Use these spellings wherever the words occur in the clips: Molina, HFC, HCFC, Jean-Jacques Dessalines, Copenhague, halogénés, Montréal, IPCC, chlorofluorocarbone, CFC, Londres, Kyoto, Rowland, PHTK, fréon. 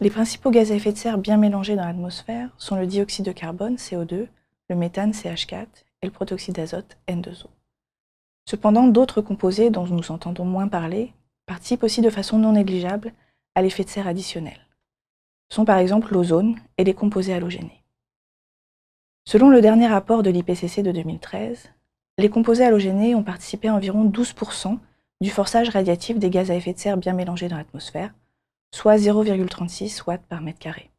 Les principaux gaz à effet de serre bien mélangés dans l'atmosphère sont le dioxyde de carbone, CO2, le méthane, CH4, et le protoxyde d'azote, N2O. Cependant, d'autres composés dont nous entendons moins parler participent aussi de façon non négligeable à l'effet de serre additionnel. Ce sont par exemple l'ozone et les composés halogénés. Selon le dernier rapport de l'IPCC de 2013, les composés halogénés ont participé à environ 12% du forçage radiatif des gaz à effet de serre bien mélangés dans l'atmosphère, soit 0,36 watts par mètre carré.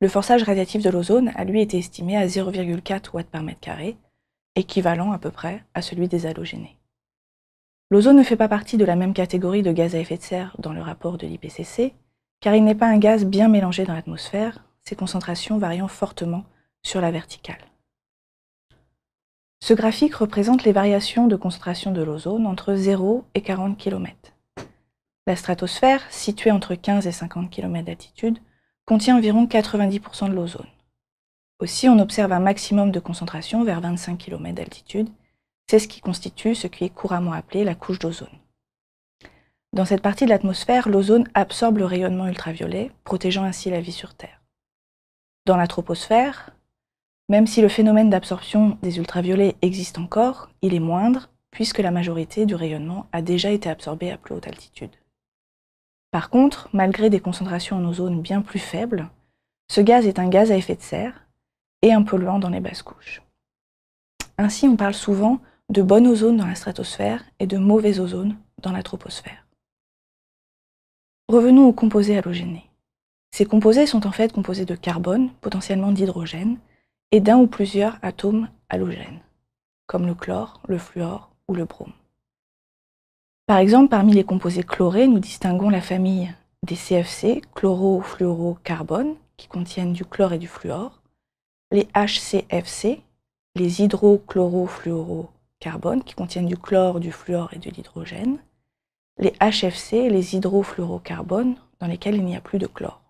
Le forçage radiatif de l'ozone a lui été estimé à 0,4 watts par mètre carré, équivalent à peu près à celui des halogénés. L'ozone ne fait pas partie de la même catégorie de gaz à effet de serre dans le rapport de l'IPCC, car il n'est pas un gaz bien mélangé dans l'atmosphère, ses concentrations variant fortement sur la verticale. Ce graphique représente les variations de concentration de l'ozone entre 0 et 40 km. La stratosphère, située entre 15 et 50 km d'altitude, contient environ 90% de l'ozone. Aussi, on observe un maximum de concentration vers 25 km d'altitude. C'est ce qui constitue ce qui est couramment appelé la couche d'ozone. Dans cette partie de l'atmosphère, l'ozone absorbe le rayonnement ultraviolet, protégeant ainsi la vie sur Terre. Dans la troposphère, même si le phénomène d'absorption des ultraviolets existe encore, il est moindre, puisque la majorité du rayonnement a déjà été absorbée à plus haute altitude. Par contre, malgré des concentrations en ozone bien plus faibles, ce gaz est un gaz à effet de serre et un polluant dans les basses couches. Ainsi, on parle souvent de bonne ozone dans la stratosphère et de mauvaise ozone dans la troposphère. Revenons aux composés halogénés. Ces composés sont en fait composés de carbone, potentiellement d'hydrogène, et d'un ou plusieurs atomes halogènes, comme le chlore, le fluor ou le brome. Par exemple, parmi les composés chlorés, nous distinguons la famille des CFC, chlorofluorocarbone, qui contiennent du chlore et du fluor, les HCFC, les hydrochlorofluorocarbones, qui contiennent du chlore, du fluor et de l'hydrogène, les HFC, les hydrofluorocarbones, dans lesquels il n'y a plus de chlore.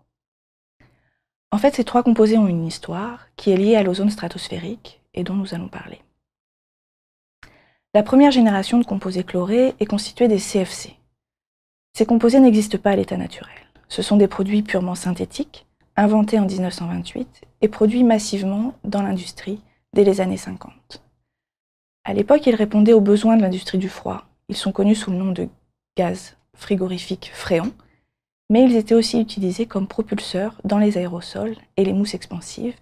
En fait, ces trois composés ont une histoire qui est liée à l'ozone stratosphérique et dont nous allons parler. La première génération de composés chlorés est constituée des CFC. Ces composés n'existent pas à l'état naturel. Ce sont des produits purement synthétiques, inventés en 1928 et produits massivement dans l'industrie dès les années 50. À l'époque, ils répondaient aux besoins de l'industrie du froid. Ils sont connus sous le nom de gaz frigorifique fréon, mais ils étaient aussi utilisés comme propulseurs dans les aérosols et les mousses expansives,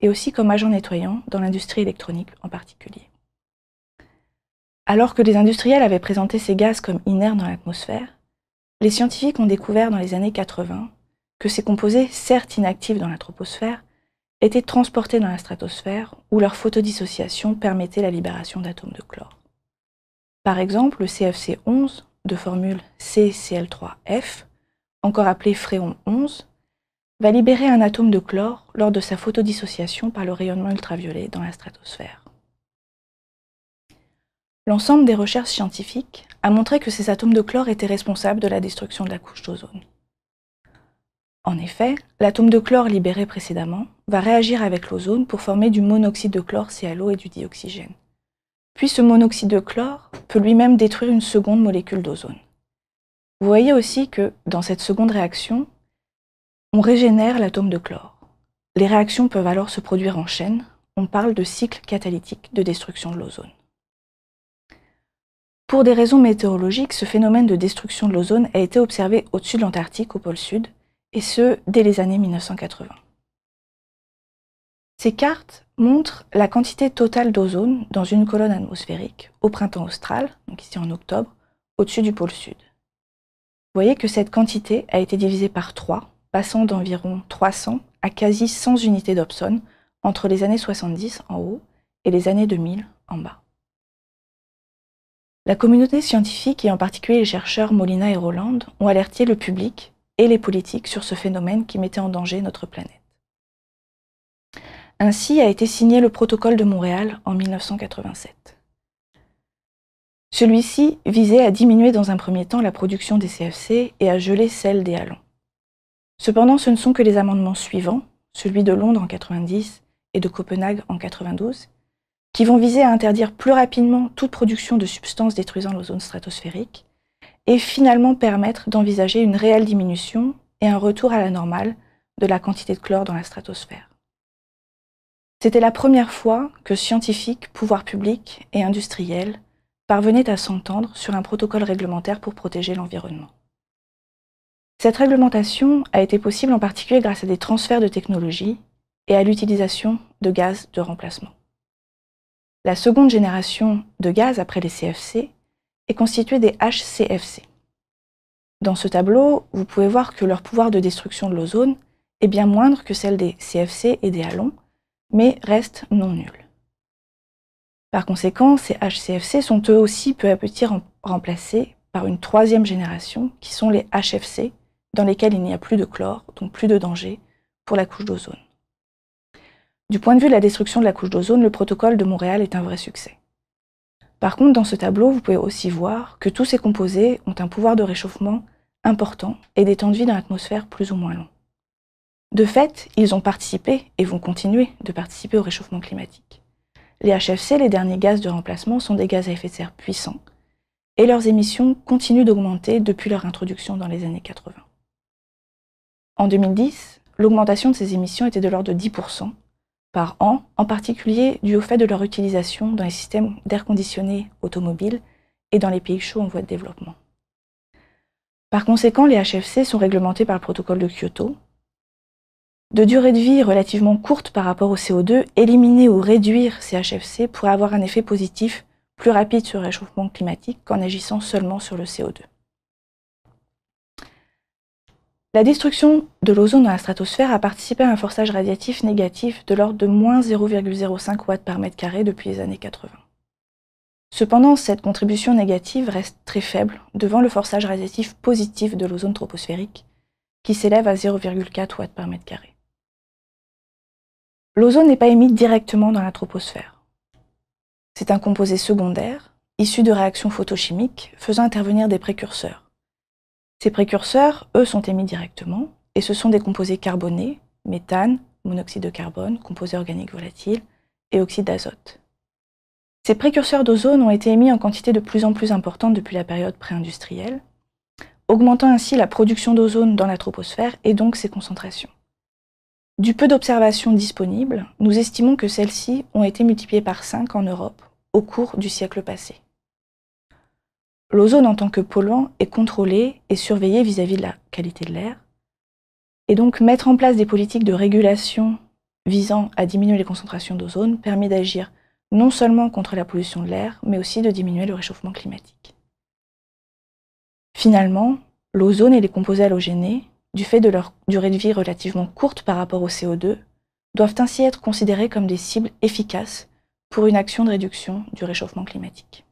et aussi comme agents nettoyants dans l'industrie électronique en particulier. Alors que les industriels avaient présenté ces gaz comme inertes dans l'atmosphère, les scientifiques ont découvert dans les années 80 que ces composés, certes inactifs dans la troposphère, étaient transportés dans la stratosphère où leur photodissociation permettait la libération d'atomes de chlore. Par exemple, le CFC-11, de formule CCl3F, encore appelé fréon 11, va libérer un atome de chlore lors de sa photodissociation par le rayonnement ultraviolet dans la stratosphère. L'ensemble des recherches scientifiques a montré que ces atomes de chlore étaient responsables de la destruction de la couche d'ozone. En effet, l'atome de chlore libéré précédemment va réagir avec l'ozone pour former du monoxyde de chlore CaO et du dioxygène. Puis ce monoxyde de chlore peut lui-même détruire une seconde molécule d'ozone. Vous voyez aussi que, dans cette seconde réaction, on régénère l'atome de chlore. Les réactions peuvent alors se produire en chaîne. On parle de cycle catalytique de destruction de l'ozone. Pour des raisons météorologiques, ce phénomène de destruction de l'ozone a été observé au-dessus de l'Antarctique, au pôle Sud, et ce, dès les années 1980. Ces cartes montrent la quantité totale d'ozone dans une colonne atmosphérique au printemps austral, donc ici en octobre, au-dessus du pôle Sud. Vous voyez que cette quantité a été divisée par 3, passant d'environ 300 à quasi 100 unités d'Obson entre les années 70 en haut et les années 2000 en bas. La communauté scientifique et en particulier les chercheurs Molina et Rowland ont alerté le public et les politiques sur ce phénomène qui mettait en danger notre planète. Ainsi a été signé le protocole de Montréal en 1987. Celui-ci visait à diminuer dans un premier temps la production des CFC et à geler celle des halons. Cependant, ce ne sont que les amendements suivants, celui de Londres en 1990 et de Copenhague en 1992, qui vont viser à interdire plus rapidement toute production de substances détruisant l'ozone stratosphérique et finalement permettre d'envisager une réelle diminution et un retour à la normale de la quantité de chlore dans la stratosphère. C'était la première fois que scientifiques, pouvoirs publics et industriels parvenaient à s'entendre sur un protocole réglementaire pour protéger l'environnement. Cette réglementation a été possible en particulier grâce à des transferts de technologies et à l'utilisation de gaz de remplacement. La seconde génération de gaz après les CFC est constituée des HCFC. Dans ce tableau, vous pouvez voir que leur pouvoir de destruction de l'ozone est bien moindre que celle des CFC et des halons, mais reste non nul. Par conséquent, ces HCFC sont eux aussi peu à petit remplacés par une troisième génération, qui sont les HFC, dans lesquels il n'y a plus de chlore, donc plus de danger pour la couche d'ozone. Du point de vue de la destruction de la couche d'ozone, le protocole de Montréal est un vrai succès. Par contre, dans ce tableau, vous pouvez aussi voir que tous ces composés ont un pouvoir de réchauffement important et des temps de vie dans l'atmosphère plus ou moins longs. De fait, ils ont participé et vont continuer de participer au réchauffement climatique. Les HFC, les derniers gaz de remplacement, sont des gaz à effet de serre puissants et leurs émissions continuent d'augmenter depuis leur introduction dans les années 80. En 2010, l'augmentation de ces émissions était de l'ordre de 10% par an, en particulier dû au fait de leur utilisation dans les systèmes d'air conditionné automobiles et dans les pays chauds en voie de développement. Par conséquent, les HFC sont réglementés par le protocole de Kyoto. De durée de vie relativement courte par rapport au CO2, éliminer ou réduire ces HFC pourrait avoir un effet positif plus rapide sur le réchauffement climatique qu'en agissant seulement sur le CO2. La destruction de l'ozone dans la stratosphère a participé à un forçage radiatif négatif de l'ordre de moins 0,05 watts par mètre carré depuis les années 80. Cependant, cette contribution négative reste très faible devant le forçage radiatif positif de l'ozone troposphérique, qui s'élève à 0,4 watts par mètre carré. L'ozone n'est pas émis directement dans la troposphère. C'est un composé secondaire, issu de réactions photochimiques, faisant intervenir des précurseurs. Ces précurseurs, eux, sont émis directement, et ce sont des composés carbonés, méthane, monoxyde de carbone, composés organiques volatiles, et oxyde d'azote. Ces précurseurs d'ozone ont été émis en quantité de plus en plus importante depuis la période pré-industrielle, augmentant ainsi la production d'ozone dans la troposphère et donc ses concentrations. Du peu d'observations disponibles, nous estimons que celles-ci ont été multipliées par 5 en Europe au cours du siècle passé. L'ozone en tant que polluant est contrôlé et surveillé vis-à-vis de la qualité de l'air, et donc mettre en place des politiques de régulation visant à diminuer les concentrations d'ozone permet d'agir non seulement contre la pollution de l'air, mais aussi de diminuer le réchauffement climatique. Finalement, l'ozone et les composés halogénés, du fait de leur durée de vie relativement courte par rapport au CO2, doivent ainsi être considérés comme des cibles efficaces pour une action de réduction du réchauffement climatique.